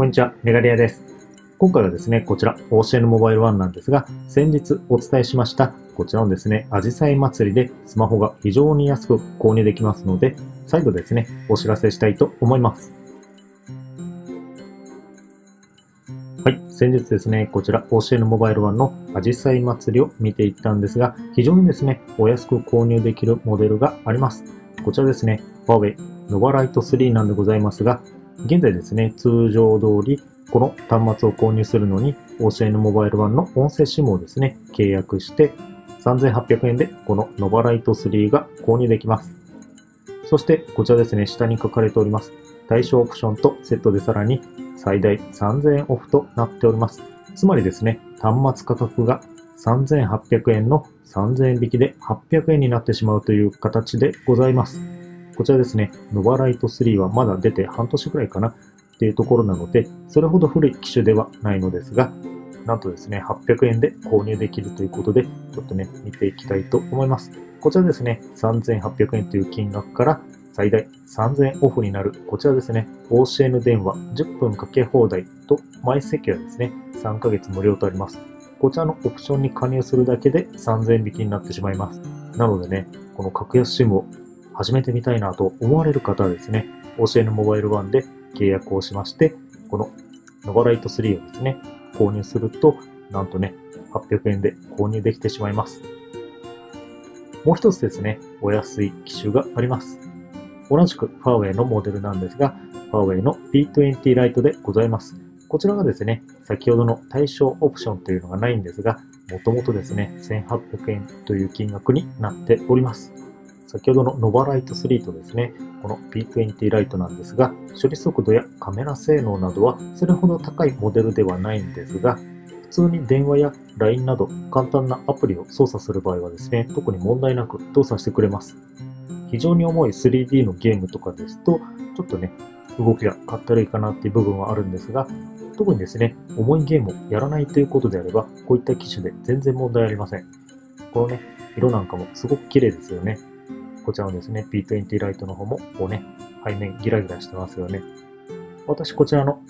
こんにちは、メガリアです。今回はですね、こちら、OCN モバイル1なんですが、先日お伝えしました、こちらのですね、アジサイ祭りでスマホが非常に安く購入できますので、再度ですね、お知らせしたいと思います。はい、先日ですね、こちら、OCN モバイル1のアジサイ祭りを見ていったんですが、非常にですね、お安く購入できるモデルがあります。こちらですね、Huawei Nova Lite 3なんでございますが、現在ですね、通常通り、この端末を購入するのに、OCN モバイル1の音声 SIM をですね、契約して、3800円でこの Nova Lite 3が購入できます。そして、こちらですね、下に書かれております。対象オプションとセットでさらに最大3000円オフとなっております。つまりですね、端末価格が3800円の3000円引きで800円になってしまうという形でございます。こちらですね、Nova Lite 3はまだ出て半年くらいかなっていうところなので、それほど古い機種ではないのですが、なんとですね、800円で購入できるということで、ちょっとね、見ていきたいと思います。こちらですね、3800円という金額から最大3000円オフになる、こちらですね、OCN 電話10分かけ放題と、毎席はですね、3ヶ月無料とあります。こちらのオプションに加入するだけで3000円引きになってしまいます。なのでね、この格安 SIM を始めてみたいなと思われる方はですね、OCN モバイル1で契約をしまして、この Nova Lite 3をですね、購入すると、なんとね、800円で購入できてしまいます。もう一つですね、お安い機種があります。同じく Huawei のモデルなんですが、Huawei の P20 Lite でございます。こちらがですね、先ほどの対象オプションというのがないんですが、もともとですね、1800円という金額になっております。先ほどの Nova Lite 3とですね、この P20 Lite なんですが、処理速度やカメラ性能などはそれほど高いモデルではないんですが、普通に電話や LINE など簡単なアプリを操作する場合はですね、特に問題なく動作してくれます。非常に重い 3D のゲームとかですと、ちょっとね、動きがかったるいかなっていう部分はあるんですが、特にですね、重いゲームをやらないということであれば、こういった機種で全然問題ありません。このね、色なんかもすごく綺麗ですよね。こちらのですね、P20 Lite の方も、こうね、背面ギラギラしてますよね。私、こちらの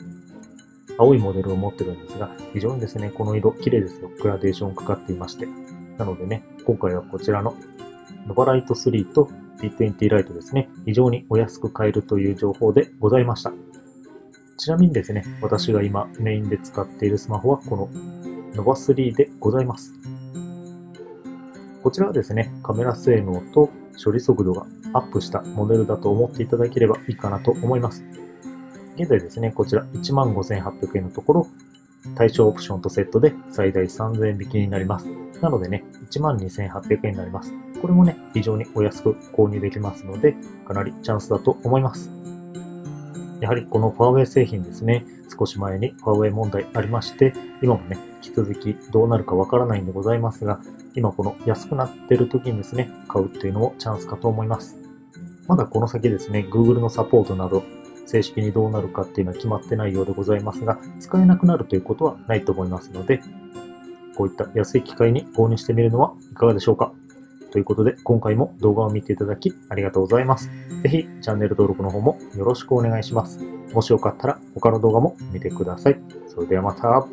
青いモデルを持ってるんですが、非常にですね、この色、綺麗ですよ。グラデーションかかっていまして。なのでね、今回はこちらの Nova Lite 3と P20 Lite ですね、非常にお安く買えるという情報でございました。ちなみにですね、私が今メインで使っているスマホは、この Nova 3でございます。こちらはですね、カメラ性能と処理速度がアップしたモデルだと思っていただければいいかなと思います。現在ですね、こちら 15,800 円のところ、対象オプションとセットで最大 3,000 円引きになります。なのでね、12,800 円になります。これもね、非常にお安く購入できますので、かなりチャンスだと思います。やはりこのファーウェイ製品ですね、少し前にファーウェイ問題ありまして、今もね、引き続きどうなるかわからないんでございますが、今この安くなってる時にですね、買うっていうのもチャンスかと思います。まだこの先ですね、Google のサポートなど、正式にどうなるかっていうのは決まってないようでございますが、使えなくなるということはないと思いますので、こういった安い機会に購入してみるのはいかがでしょうか。ということで、今回も動画を見ていただきありがとうございます。ぜひチャンネル登録の方もよろしくお願いします。もしよかったら他の動画も見てください。それではまた。